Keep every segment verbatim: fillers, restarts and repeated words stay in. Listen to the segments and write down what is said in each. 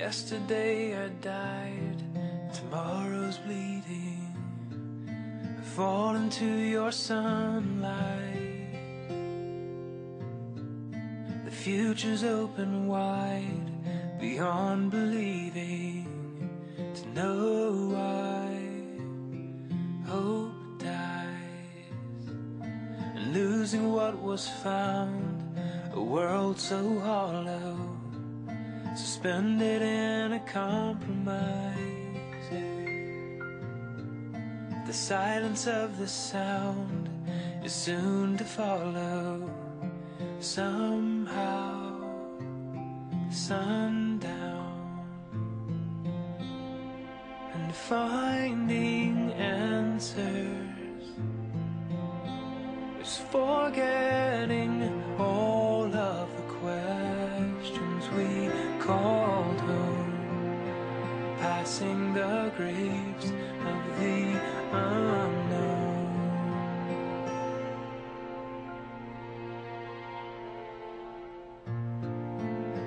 Yesterday I died, tomorrow's bleeding. I fall into your sunlight. The future's open wide, beyond believing. To know why hope dies, and losing what was found, a world so hollow, suspended in a compromise. The silence of the sound is soon to follow. Somehow, sundown, and finding answers is forgetting all of the questions we called home, passing the graves of the unknown.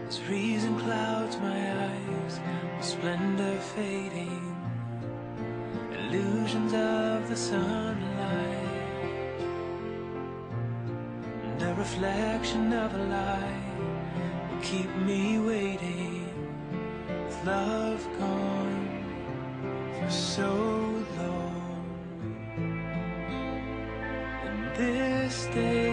As reason clouds my eyes, with splendor fading, illusions of the sunlight, and the reflection of a light. Keep me waiting, with love gone for so long, and this day